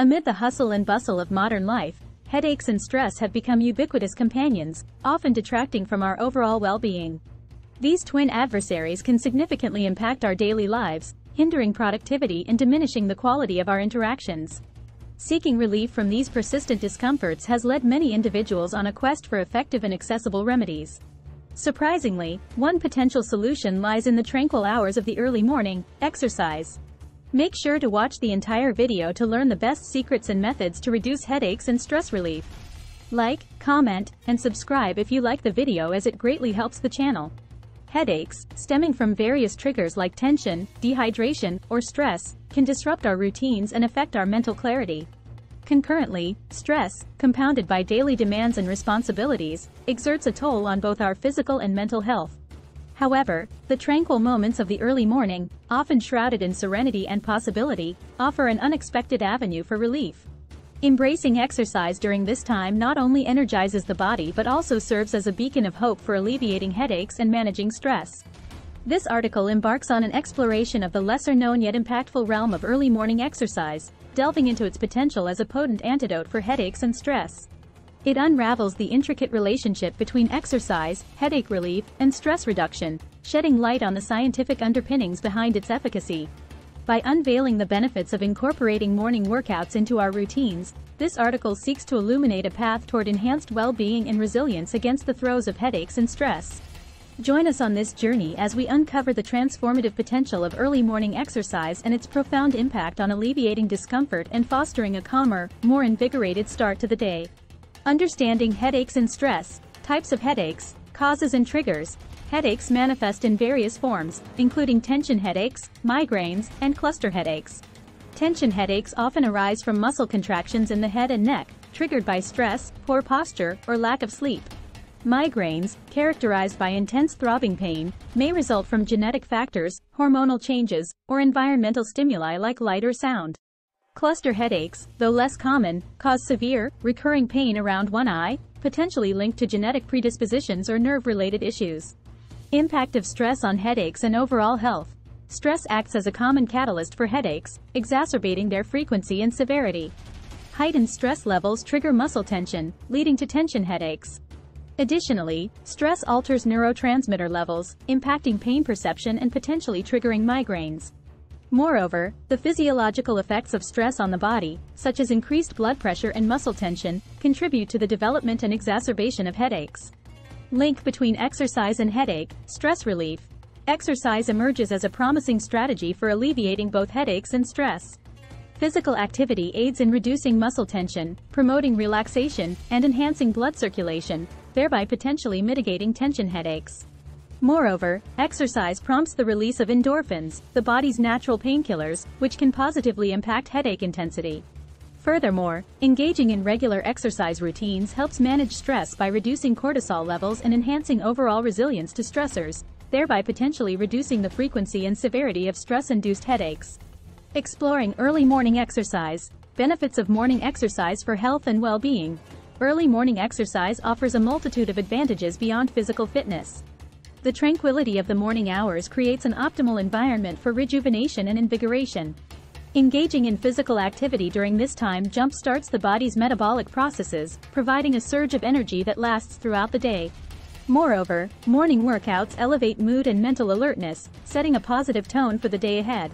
Amid the hustle and bustle of modern life, headaches and stress have become ubiquitous companions, often detracting from our overall well-being. These twin adversaries can significantly impact our daily lives, hindering productivity and diminishing the quality of our interactions. Seeking relief from these persistent discomforts has led many individuals on a quest for effective and accessible remedies. Surprisingly, one potential solution lies in the tranquil hours of the early morning: exercise. Make sure to watch the entire video to learn the best secrets and methods to reduce headaches and stress relief. Like, comment, and subscribe if you like the video, as it greatly helps the channel. Headaches, stemming from various triggers like tension, dehydration, or stress, can disrupt our routines and affect our mental clarity. Concurrently, stress, compounded by daily demands and responsibilities, exerts a toll on both our physical and mental health. However, the tranquil moments of the early morning, often shrouded in serenity and possibility, offer an unexpected avenue for relief. Embracing exercise during this time not only energizes the body but also serves as a beacon of hope for alleviating headaches and managing stress. This article embarks on an exploration of the lesser-known yet impactful realm of early morning exercise, delving into its potential as a potent antidote for headaches and stress. It unravels the intricate relationship between exercise, headache relief, and stress reduction, shedding light on the scientific underpinnings behind its efficacy. By unveiling the benefits of incorporating morning workouts into our routines, this article seeks to illuminate a path toward enhanced well-being and resilience against the throes of headaches and stress. Join us on this journey as we uncover the transformative potential of early morning exercise and its profound impact on alleviating discomfort and fostering a calmer, more invigorated start to the day. Understanding headaches and stress, types of headaches, causes and triggers. Headaches manifest in various forms, including tension headaches, migraines, and cluster headaches. Tension headaches often arise from muscle contractions in the head and neck, triggered by stress, poor posture, or lack of sleep. Migraines, characterized by intense throbbing pain, may result from genetic factors, hormonal changes, or environmental stimuli like light or sound. Cluster headaches, though less common, cause severe, recurring pain around one eye, potentially linked to genetic predispositions or nerve-related issues. Impact of stress on headaches and overall health. Stress acts as a common catalyst for headaches, exacerbating their frequency and severity. Heightened stress levels trigger muscle tension, leading to tension headaches. Additionally, stress alters neurotransmitter levels, impacting pain perception and potentially triggering migraines. Moreover, the physiological effects of stress on the body, such as increased blood pressure and muscle tension, contribute to the development and exacerbation of headaches. Link between exercise and headache, stress relief. Exercise emerges as a promising strategy for alleviating both headaches and stress. Physical activity aids in reducing muscle tension, promoting relaxation, and enhancing blood circulation, thereby potentially mitigating tension headaches. Moreover, exercise prompts the release of endorphins, the body's natural painkillers, which can positively impact headache intensity. Furthermore, engaging in regular exercise routines helps manage stress by reducing cortisol levels and enhancing overall resilience to stressors, thereby potentially reducing the frequency and severity of stress-induced headaches. Exploring early morning exercise, benefits of morning exercise for health and well-being. Early morning exercise offers a multitude of advantages beyond physical fitness. The tranquility of the morning hours creates an optimal environment for rejuvenation and invigoration. Engaging in physical activity during this time jump-starts the body's metabolic processes, providing a surge of energy that lasts throughout the day. Moreover, morning workouts elevate mood and mental alertness, setting a positive tone for the day ahead.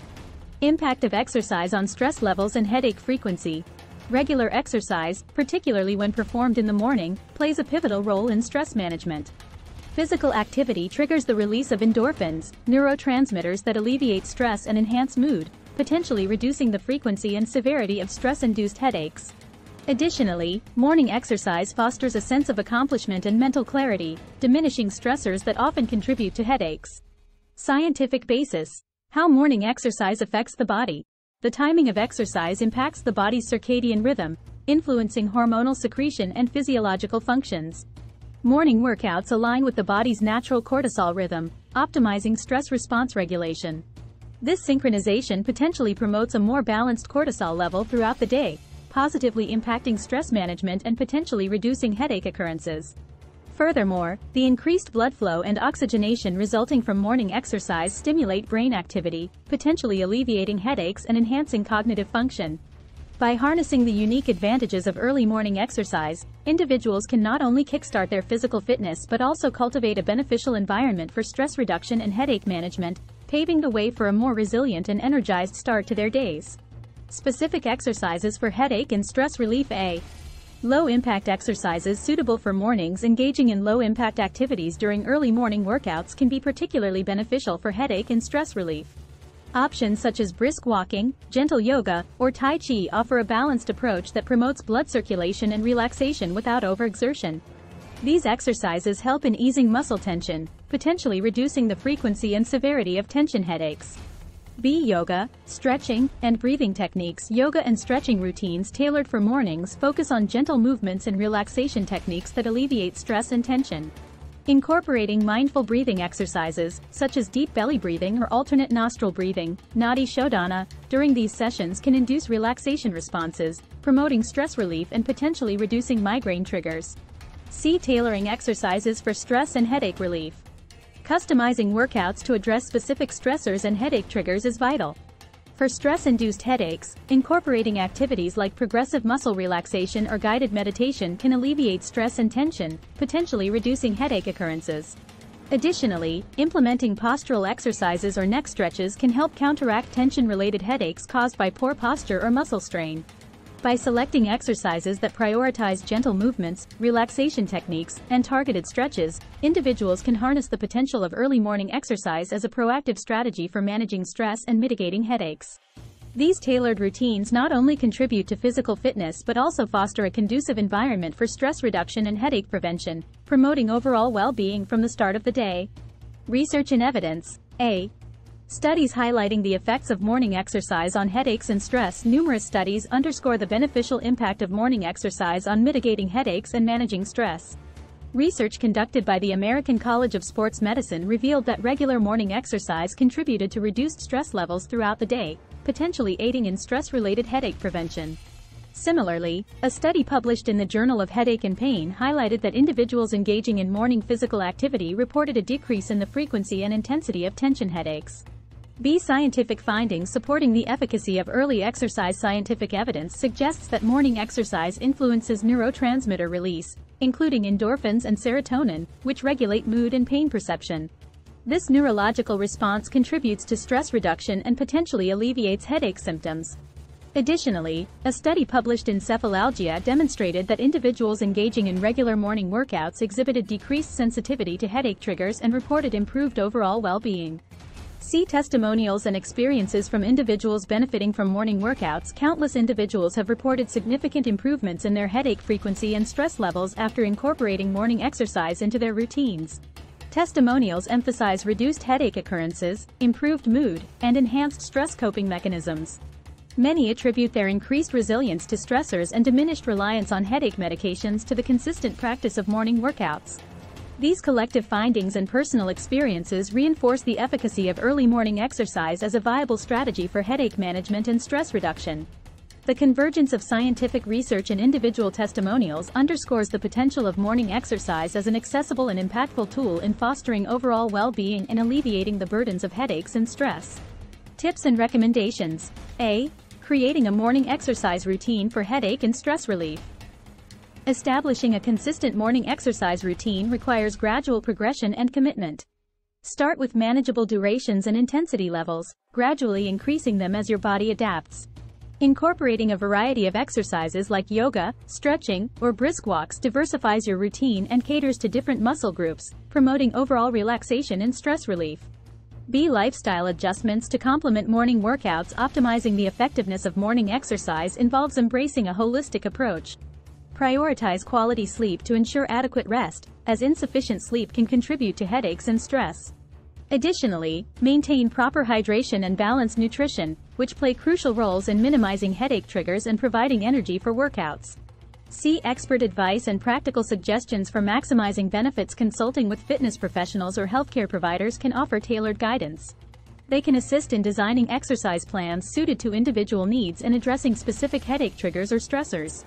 Impact of exercise on stress levels and headache frequency. Regular exercise, particularly when performed in the morning, plays a pivotal role in stress management. Physical activity triggers the release of endorphins, neurotransmitters that alleviate stress and enhance mood, potentially reducing the frequency and severity of stress-induced headaches. Additionally, morning exercise fosters a sense of accomplishment and mental clarity, diminishing stressors that often contribute to headaches. Scientific basis. How morning exercise affects the body. The timing of exercise impacts the body's circadian rhythm, influencing hormonal secretion and physiological functions. Morning workouts align with the body's natural cortisol rhythm, optimizing stress response regulation. This synchronization potentially promotes a more balanced cortisol level throughout the day, positively impacting stress management and potentially reducing headache occurrences. Furthermore, the increased blood flow and oxygenation resulting from morning exercise stimulate brain activity, potentially alleviating headaches and enhancing cognitive function. By harnessing the unique advantages of early morning exercise, individuals can not only kickstart their physical fitness but also cultivate a beneficial environment for stress reduction and headache management, paving the way for a more resilient and energized start to their days. Specific exercises for headache and stress relief. A. Low-impact exercises suitable for mornings. Engaging in low-impact activities during early morning workouts can be particularly beneficial for headache and stress relief. Options such as brisk walking, gentle yoga, or tai chi offer a balanced approach that promotes blood circulation and relaxation without overexertion. These exercises help in easing muscle tension, potentially reducing the frequency and severity of tension headaches. B. Yoga, stretching, and breathing techniques. Yoga and stretching routines tailored for mornings focus on gentle movements and relaxation techniques that alleviate stress and tension. Incorporating mindful breathing exercises, such as deep belly breathing or alternate nostril breathing, Nadi Shodhana, during these sessions can induce relaxation responses, promoting stress relief and potentially reducing migraine triggers. C. Tailoring exercises for stress and headache relief. Customizing workouts to address specific stressors and headache triggers is vital. For stress-induced headaches, incorporating activities like progressive muscle relaxation or guided meditation can alleviate stress and tension, potentially reducing headache occurrences. Additionally, implementing postural exercises or neck stretches can help counteract tension-related headaches caused by poor posture or muscle strain. By selecting exercises that prioritize gentle movements, relaxation techniques, and targeted stretches, individuals can harness the potential of early morning exercise as a proactive strategy for managing stress and mitigating headaches. These tailored routines not only contribute to physical fitness but also foster a conducive environment for stress reduction and headache prevention, promoting overall well-being from the start of the day. Research and evidence. A. Studies highlighting the effects of morning exercise on headaches and stress. Numerous studies underscore the beneficial impact of morning exercise on mitigating headaches and managing stress. Research conducted by the American College of Sports Medicine revealed that regular morning exercise contributed to reduced stress levels throughout the day, potentially aiding in stress-related headache prevention. Similarly, a study published in the Journal of Headache and Pain highlighted that individuals engaging in morning physical activity reported a decrease in the frequency and intensity of tension headaches. B. Scientific findings supporting the efficacy of early exercise. Scientific evidence suggests that morning exercise influences neurotransmitter release, including endorphins and serotonin, which regulate mood and pain perception. This neurological response contributes to stress reduction and potentially alleviates headache symptoms. Additionally, a study published in Cephalalgia demonstrated that individuals engaging in regular morning workouts exhibited decreased sensitivity to headache triggers and reported improved overall well-being. See testimonials and experiences from individuals benefiting from morning workouts. Countless individuals have reported significant improvements in their headache frequency and stress levels after incorporating morning exercise into their routines. Testimonials emphasize reduced headache occurrences, improved mood, and enhanced stress coping mechanisms. Many attribute their increased resilience to stressors and diminished reliance on headache medications to the consistent practice of morning workouts. These collective findings and personal experiences reinforce the efficacy of early morning exercise as a viable strategy for headache management and stress reduction. The convergence of scientific research and individual testimonials underscores the potential of morning exercise as an accessible and impactful tool in fostering overall well-being and alleviating the burdens of headaches and stress. Tips and recommendations. A. Creating a morning exercise routine for headache and stress relief. Establishing a consistent morning exercise routine requires gradual progression and commitment. Start with manageable durations and intensity levels, gradually increasing them as your body adapts. Incorporating a variety of exercises like yoga, stretching, or brisk walks diversifies your routine and caters to different muscle groups, promoting overall relaxation and stress relief. B. Lifestyle adjustments to complement morning workouts. Optimizing the effectiveness of morning exercise involves embracing a holistic approach. Prioritize quality sleep to ensure adequate rest, as insufficient sleep can contribute to headaches and stress. Additionally, maintain proper hydration and balanced nutrition, which play crucial roles in minimizing headache triggers and providing energy for workouts. See expert advice and practical suggestions for maximizing benefits. Consulting with fitness professionals or healthcare providers can offer tailored guidance. They can assist in designing exercise plans suited to individual needs and addressing specific headache triggers or stressors.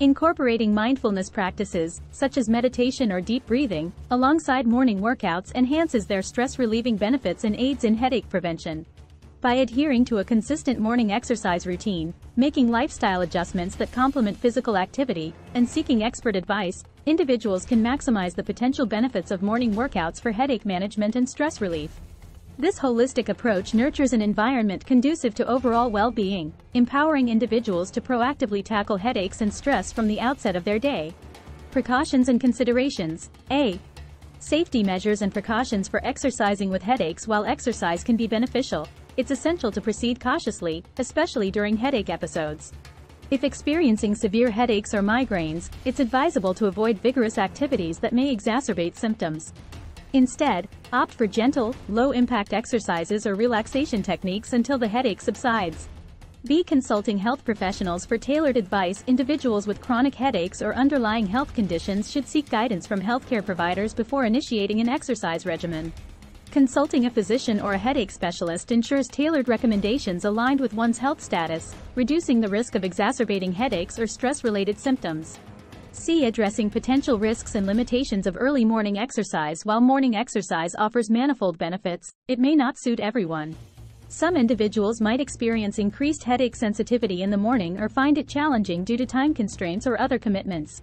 Incorporating mindfulness practices, such as meditation or deep breathing, alongside morning workouts enhances their stress-relieving benefits and aids in headache prevention. By adhering to a consistent morning exercise routine, making lifestyle adjustments that complement physical activity, and seeking expert advice, individuals can maximize the potential benefits of morning workouts for headache management and stress relief. This holistic approach nurtures an environment conducive to overall well-being, empowering individuals to proactively tackle headaches and stress from the outset of their day. Precautions and considerations. A. Safety measures and precautions for exercising with headaches. While exercise can be beneficial, it's essential to proceed cautiously, especially during headache episodes. If experiencing severe headaches or migraines, it's advisable to avoid vigorous activities that may exacerbate symptoms. Instead, opt for gentle, low-impact exercises or relaxation techniques until the headache subsides. B. Consulting health professionals for tailored advice. Individuals with chronic headaches or underlying health conditions should seek guidance from healthcare providers before initiating an exercise regimen. Consulting a physician or a headache specialist ensures tailored recommendations aligned with one's health status, reducing the risk of exacerbating headaches or stress-related symptoms. C. Addressing potential risks and limitations of early morning exercise. While morning exercise offers manifold benefits, it may not suit everyone. Some individuals might experience increased headache sensitivity in the morning or find it challenging due to time constraints or other commitments.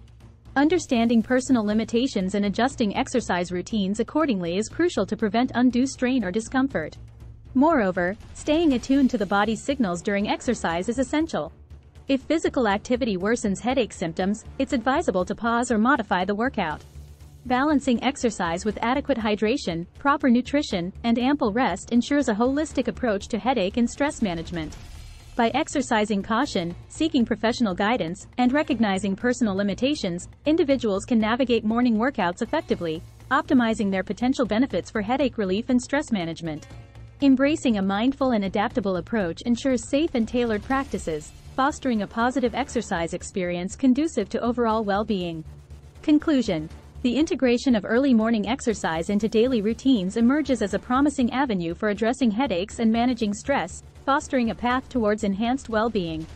Understanding personal limitations and adjusting exercise routines accordingly is crucial to prevent undue strain or discomfort. Moreover, staying attuned to the body's signals during exercise is essential. If physical activity worsens headache symptoms, it's advisable to pause or modify the workout. Balancing exercise with adequate hydration, proper nutrition, and ample rest ensures a holistic approach to headache and stress management. By exercising caution, seeking professional guidance, and recognizing personal limitations, individuals can navigate morning workouts effectively, optimizing their potential benefits for headache relief and stress management. Embracing a mindful and adaptable approach ensures safe and tailored practices, fostering a positive exercise experience conducive to overall well-being. Conclusion. The integration of early morning exercise into daily routines emerges as a promising avenue for addressing headaches and managing stress, fostering a path towards enhanced well-being.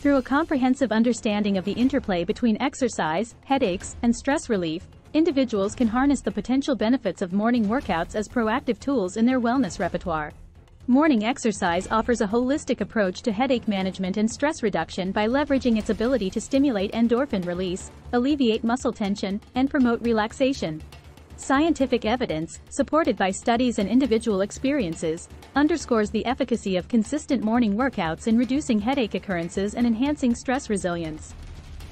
Through a comprehensive understanding of the interplay between exercise, headaches, and stress relief, individuals can harness the potential benefits of morning workouts as proactive tools in their wellness repertoire. Morning exercise offers a holistic approach to headache management and stress reduction by leveraging its ability to stimulate endorphin release, alleviate muscle tension, and promote relaxation. Scientific evidence, supported by studies and individual experiences, underscores the efficacy of consistent morning workouts in reducing headache occurrences and enhancing stress resilience.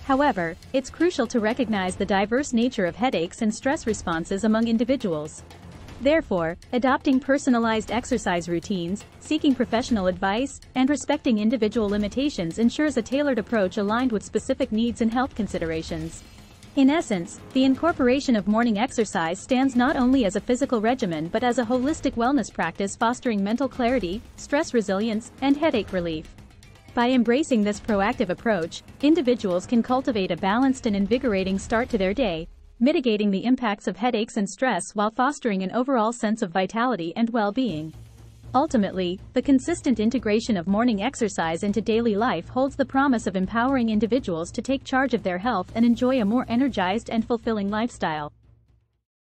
However, it's crucial to recognize the diverse nature of headaches and stress responses among individuals. Therefore, adopting personalized exercise routines, seeking professional advice, and respecting individual limitations ensures a tailored approach aligned with specific needs and health considerations. In essence, the incorporation of morning exercise stands not only as a physical regimen but as a holistic wellness practice fostering mental clarity, stress resilience, and headache relief. By embracing this proactive approach, individuals can cultivate a balanced and invigorating start to their day, mitigating the impacts of headaches and stress while fostering an overall sense of vitality and well-being. Ultimately, the consistent integration of morning exercise into daily life holds the promise of empowering individuals to take charge of their health and enjoy a more energized and fulfilling lifestyle.